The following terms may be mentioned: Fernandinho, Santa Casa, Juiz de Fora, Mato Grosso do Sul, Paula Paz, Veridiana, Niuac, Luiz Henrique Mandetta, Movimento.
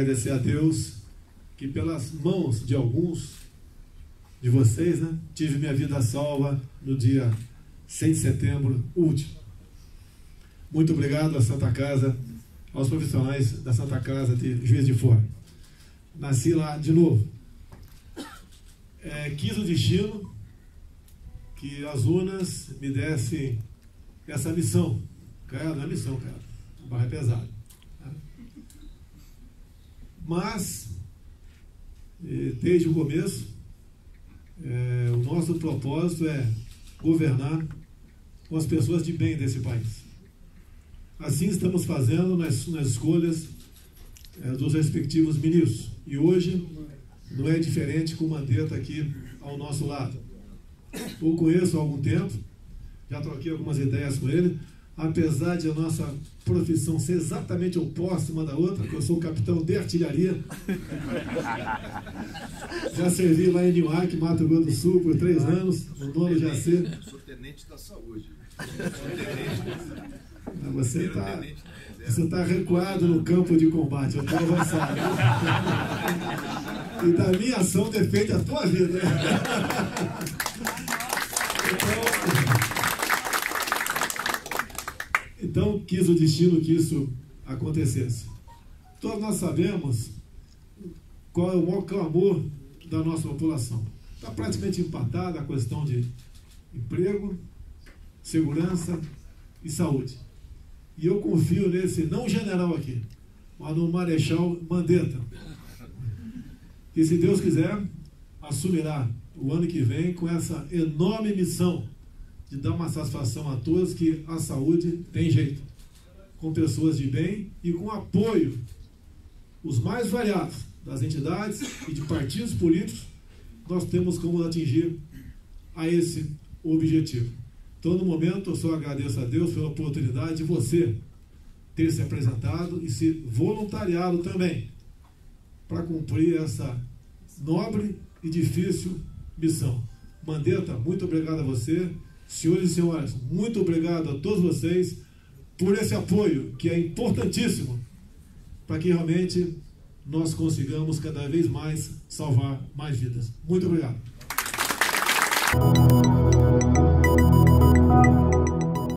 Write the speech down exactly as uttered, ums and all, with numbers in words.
agradecer a Deus que pelas mãos de alguns de vocês, né, tive minha vida salva no dia seis de setembro último. Muito obrigado à Santa Casa, aos profissionais da Santa Casa de Juiz de Fora. Nasci lá de novo. É, quis o destino que as urnas me dessem essa missão. Cara, não é missão, cara. A barra é pesada. Mas, desde o começo, é, o nosso propósito é governar com as pessoas de bem desse país. Assim estamos fazendo nas, nas escolhas é, dos respectivos ministros. E hoje não é diferente com o Mandetta aqui ao nosso lado. Eu conheço há algum tempo, já troquei algumas ideias com ele, apesar de a nossa profissão ser exatamente oposta uma da outra, que eu sou capitão de artilharia. Já servi lá em Niuac, Mato Grosso do Sul, por três anos, no dono de A C. Sou tenente da saúde. Você está você tá recuado no campo de combate, eu estou avançado. E da minha ação depende a tua vida. Então, então quis o destino que isso acontecesse. Todos nós sabemos qual é o maior clamor da nossa população. Está praticamente empatada a questão de emprego, segurança e saúde. E eu confio nesse, não general aqui, mas no Marechal Mandetta. E se Deus quiser, assumirá o ano que vem com essa enorme missão de dar uma satisfação a todos que a saúde tem jeito. Com pessoas de bem e com apoio, os mais variados, das entidades e de partidos políticos, nós temos como atingir a esse objetivo. Então, no momento, eu só agradeço a Deus pela oportunidade de você ter se apresentado e se voluntariado também para cumprir essa nobre e difícil missão. Mandetta, muito obrigado a você. Senhores e senhoras, muito obrigado a todos vocês por esse apoio que é importantíssimo para que realmente nós consigamos cada vez mais salvar mais vidas. Muito obrigado.